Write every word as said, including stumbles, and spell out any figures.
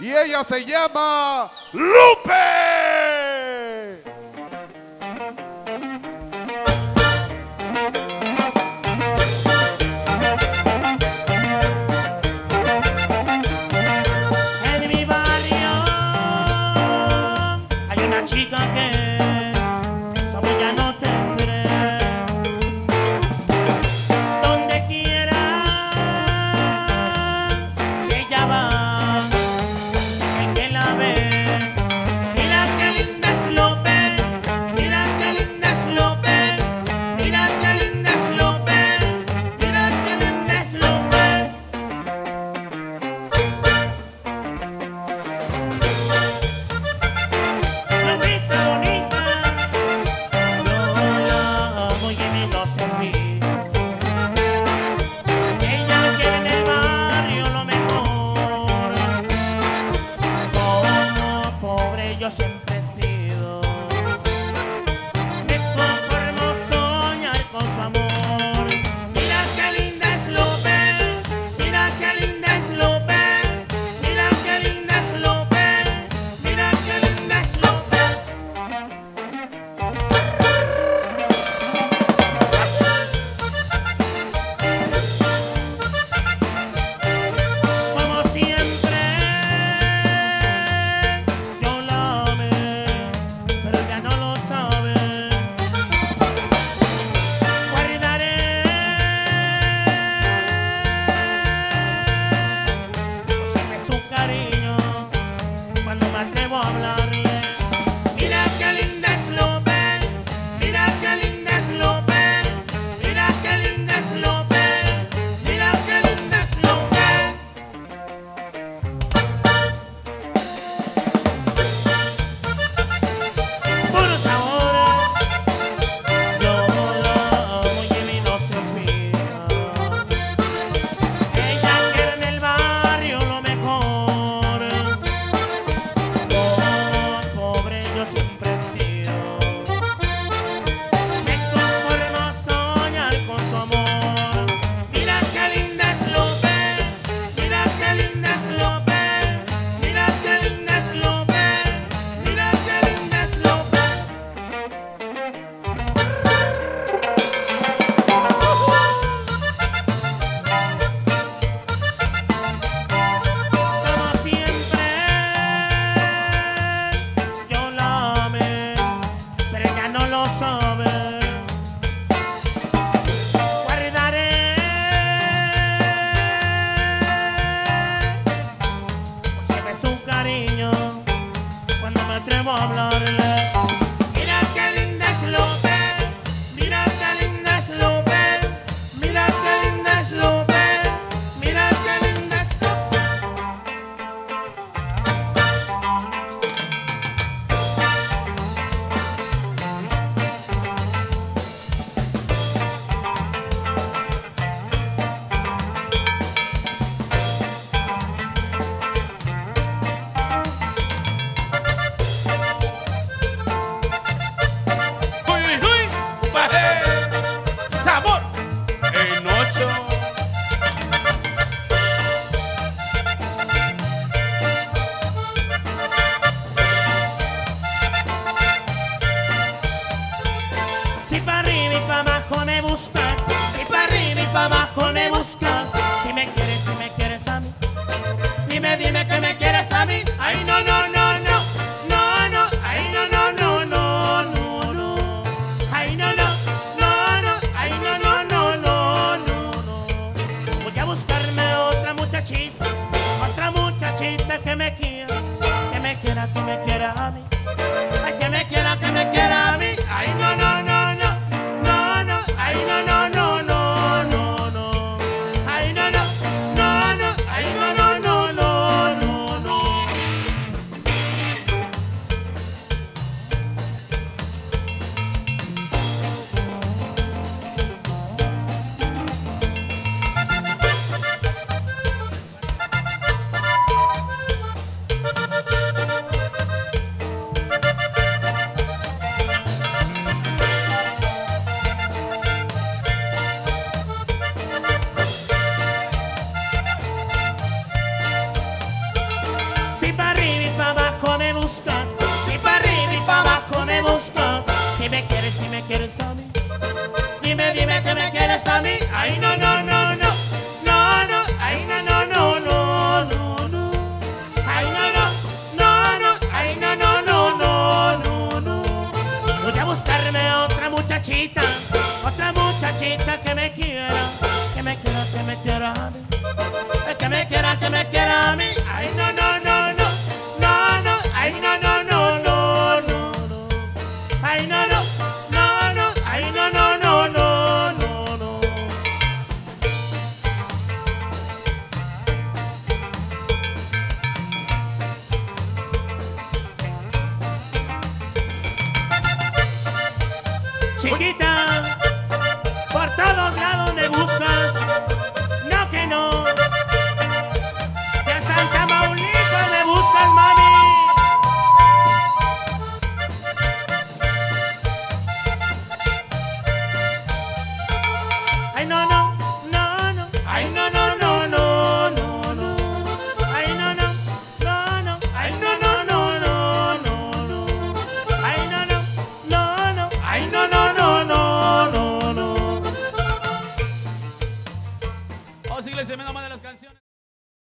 y ella se llama Lupe. En mi barrio hay una chica que yo siempre he sido, me conformo soñar con su amor. Mira qué linda es Lupe, mira qué linda es Lupe, mira qué linda es Lupe, mira qué linda es Lupe. Como siempre atrevo a hablarle. Mira qué linda es Lupe, mira qué linda es Lupe, mira qué linda es Lupe, mira qué linda es Lupe. Por ahora yo la amo y mi no se olvida. Ella quiere en el barrio lo mejor. Yo siempre he sido, me conformo soñar con su amor. Mira qué linda es Lupe, mira qué linda es Lupe, mira qué linda es Lupe, mira qué linda es Lupe. Como siempre no lo sabe, guardaré siempre su cariño cuando me atrevo a hablarle. Mira qué linda es Lupe, mira qué linda es Lupe, mira qué linda es Lupe, mira qué linda es Lupe. Si pa' arriba y pa' abajo me buscas, si pa' arriba y pa' abajo me buscas, si me quieres, si me quieres a mí, dime, dime que me quieres a mí. Ay, no, no, no, no, no, no, ay, no, no, no, no, no, no, ay, no, no, no, no, ay, no, no, no, no, no, no. Voy a buscarme otra muchachita, otra muchachita que me quiera, que me quiera, que me quiera a mí, ay, que me quiera, que me quiera a mí. Ay, no, no, no. que me quieres a mí. Ay, no, no, no, no. No, no. Ay, no, no, no, no, no, no. Ay, no, no. No, no. Ay, no, no, no, no, no, no. Voy a buscarme otra muchachita, otra muchachita que me quiera, que me quiera, que me quiera a mí. Que me quiera, que me quiera a mí. Ay, no, no, no, no. No, no. Ay, no, no, no, no, no, no. Ay, no, no. No, no. Ay, no, no, no, no, no, no. Chiquita, por todos lados me buscas. No que no. No, no.